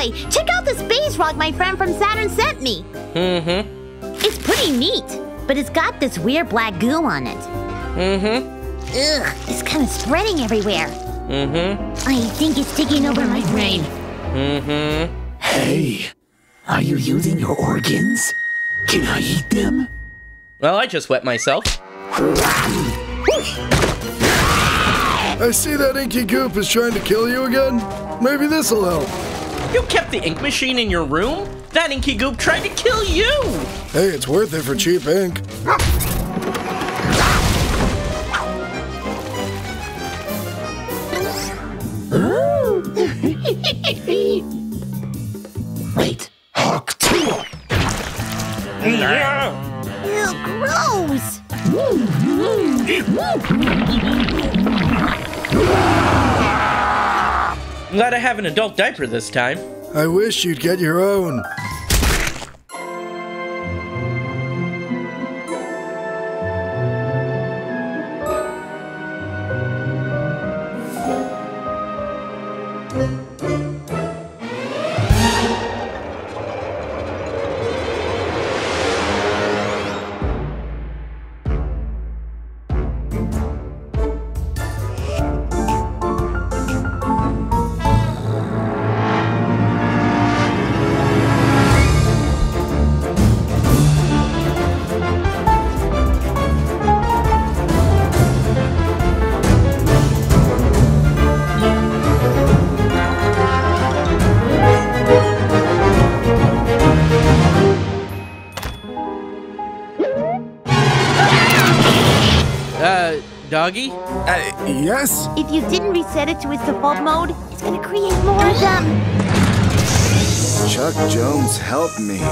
Boy, check out the space rock my friend from Saturn sent me. It's pretty neat, but it's got this weird black goo on it. Ugh, it's kind of spreading everywhere. I think it's taking over my brain. Hey, are you using your organs? Can I eat them? Well, I just wet myself. I see that inky goop is trying to kill you again. Maybe this'll help. You kept the ink machine in your room? That inky goop tried to kill you! Hey, it's worth it for cheap ink. Wait. Hawk tail. Ew, gross! Glad I have an adult diaper this time. I wish you'd get your own. Doggy? Yes? If you didn't reset it to its default mode, it's gonna create more of them. Chuck Jones, help me.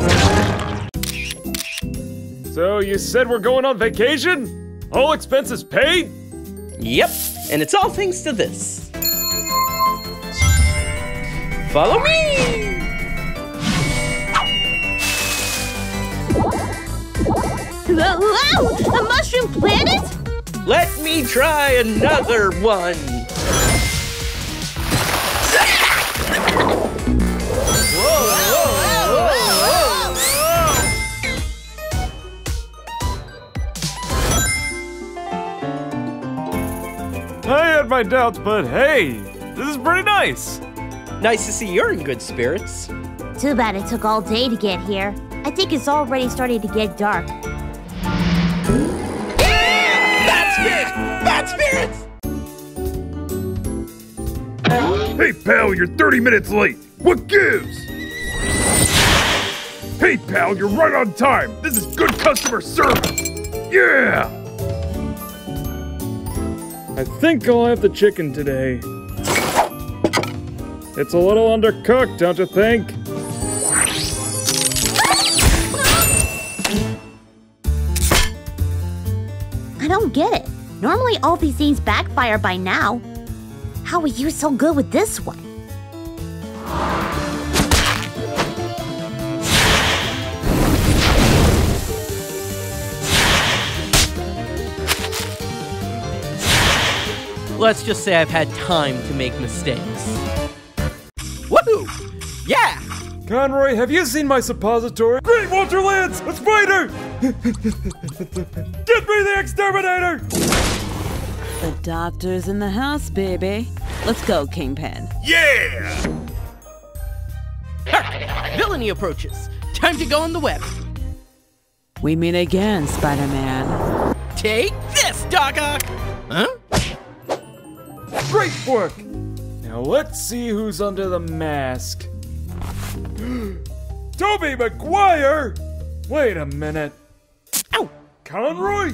So you said we're going on vacation? All expenses paid? Yep, and it's all thanks to this. Follow me! Whoa! A mushroom planet? Let me try another one. I had my doubts, but hey, this is pretty nice. Nice to see you're in good spirits. Too bad it took all day to get here. I think it's already starting to get dark. Bad spirits! Hey, pal, you're 30 minutes late. What gives? Hey, pal, you're right on time. This is good customer service. Yeah! I think I'll have the chicken today. It's a little undercooked, don't you think? I don't get it. Normally all these things backfire by now. How are you so good with this one? Let's just say I've had time to make mistakes. Woohoo! Yeah! Conroy, have you seen my suppository? Great Walter Lantz! A spider! Get me the exterminator! The doctor's in the house, baby. Let's go, Kingpin. Yeah! Ha! Villainy approaches. Time to go on the web. We meet again, Spider-Man. Take this, Doc Ock! Huh? Great work! Now let's see who's under the mask. Toby Maguire? Wait a minute. Conroy?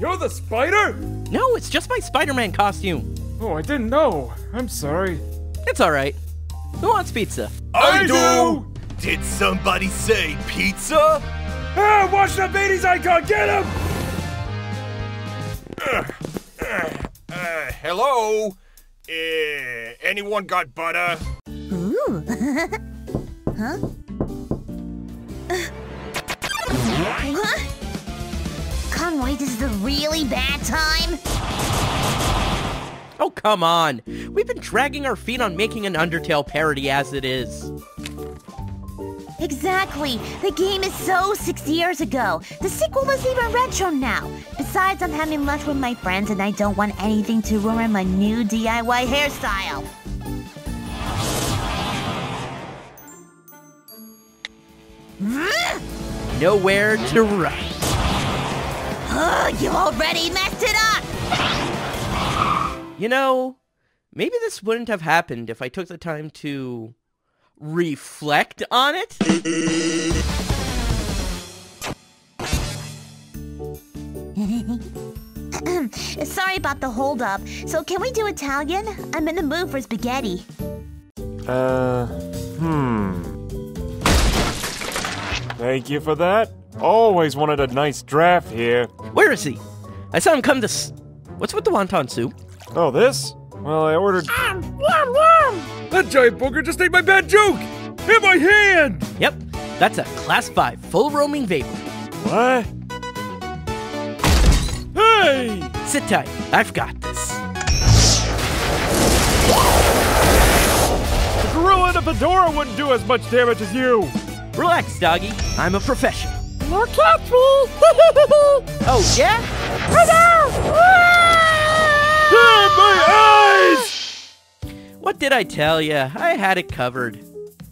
You're the spider? No, it's just my Spider-Man costume. Oh, I didn't know. I'm sorry. It's all right. Who wants pizza? I do! Did somebody say pizza? Ah, watch the beanies icon! Get him! Hello? Anyone got butter? Ooh. Huh? Huh? Conway, this is a really bad time. Oh, come on. We've been dragging our feet on making an Undertale parody as it is. Exactly! The game is so 6 years ago! The sequel is even retro now! Besides, I'm having lunch with my friends and I don't want anything to ruin my new DIY hairstyle! Nowhere to run. You already messed it up! You know, maybe this wouldn't have happened if I took the time to reflect on it? Sorry about the holdup. So can we do Italian? I'm in the mood for spaghetti. Thank you for that. Always wanted a nice draft here. Where is he? I saw him come to What's with the wonton soup? Oh, this? Well, I ordered... That giant booger just ate my bad joke! In my hand! Yep, that's a class 5 full roaming vapor. What? Hey! Sit tight, I've got this. The gorilla in a fedora wouldn't do as much damage as you. Relax, doggy. I'm a professional. More catch me! Oh, yeah? My eyes! What did I tell you? I had it covered.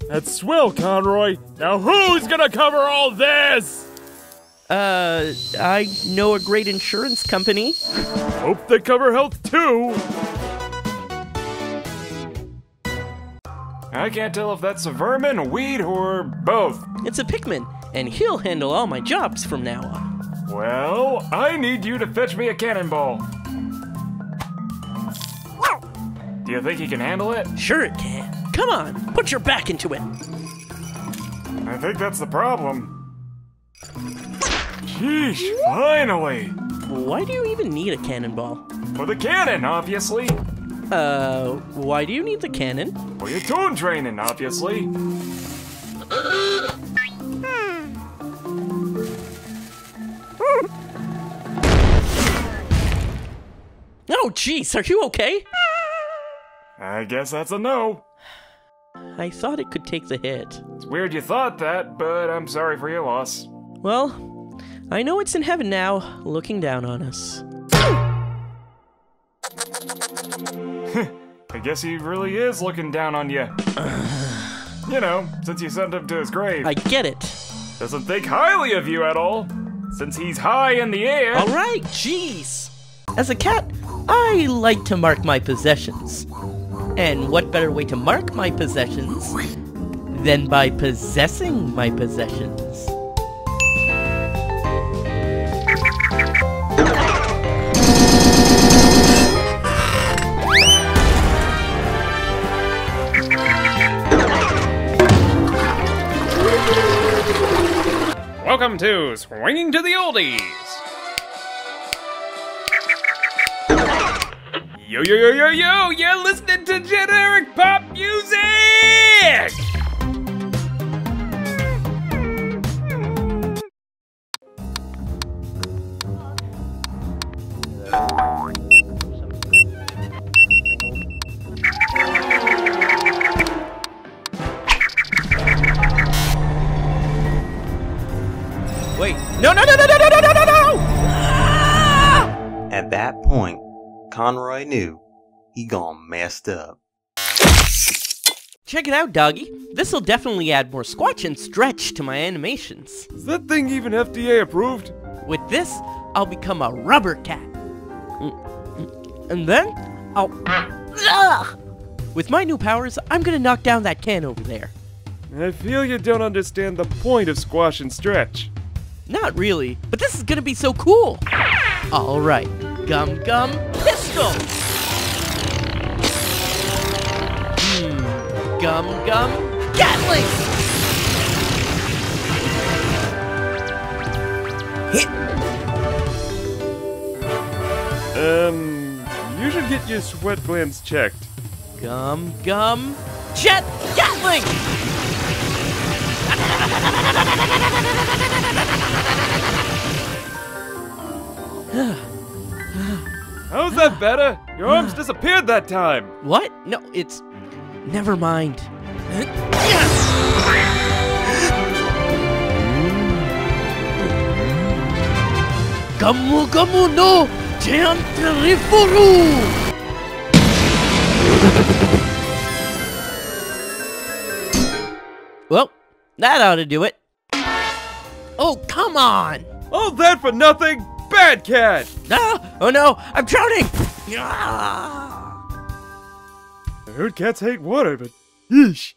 That's swell, Conroy. Now who's gonna cover all this? I know a great insurance company. Hope they cover health, too. I can't tell if that's a vermin, weed, or both. It's a Pikmin, and he'll handle all my jobs from now on. Well, I need you to fetch me a cannonball. Do you think he can handle it? Sure it can. Come on, put your back into it. I think that's the problem. Sheesh, finally! Why do you even need a cannonball? For the cannon, obviously. Why do you need the cannon? For your tune training, obviously. Oh, jeez, are you okay? I guess that's a no. I thought it could take the hit. It's weird you thought that, but I'm sorry for your loss. Well, I know it's in heaven now, looking down on us. I guess he really is looking down on you. You know, since you sent him to his grave. I get it. Doesn't think highly of you at all, since he's high in the air. All right, jeez. As a cat, I like to mark my possessions. And what better way to mark my possessions than by possessing my possessions? Welcome to Swinging to the Oldies! Yo, you're listening to generic pop music! Wait, no! At that point, Conroy knew he gone messed up. Check it out, doggy. This'll definitely add more squatch and stretch to my animations. Is that thing even FDA approved? With this, I'll become a rubber cat. And then, I'll... With my new powers, I'm gonna knock down that can over there. I feel you don't understand the point of squash and stretch. Not really, but this is gonna be so cool! Alright, Gum Gum Pistol! Gum Gum Gatling! Hit! You should get your sweat glands checked. Gum Gum Jet Gatling! How's that better? Your arms disappeared that time! What? No, it's... Never mind. Gamu Gamu no Jantriforu! Well, that ought to do it. Oh, come on! All that for nothing, bad cat! Ah, oh no, I'm drowning! Ah. I heard cats hate water, but yeesh.